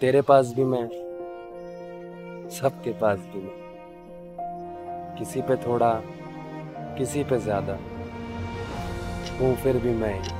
तेरे पास भी मैं, सबके पास भी मैं, किसी पे थोड़ा किसी पे ज्यादा हूँ फिर भी मैं।